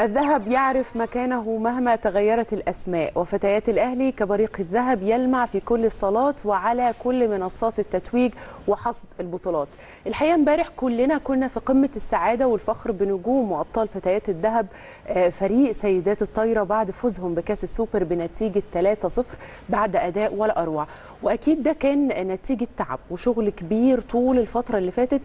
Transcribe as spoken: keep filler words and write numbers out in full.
الذهب يعرف مكانه مهما تغيرت الأسماء، وفتيات الأهلي كبريق الذهب يلمع في كل الصالات وعلى كل منصات التتويج وحصد البطولات. الحقيقة امبارح كلنا كنا في قمة السعادة والفخر بنجوم وأبطال فتيات الذهب فريق سيدات الطايرة بعد فوزهم بكأس السوبر بنتيجة ثلاثة صفر بعد أداء ولا أروع، وأكيد ده كان نتيجة تعب وشغل كبير طول الفترة اللي فاتت.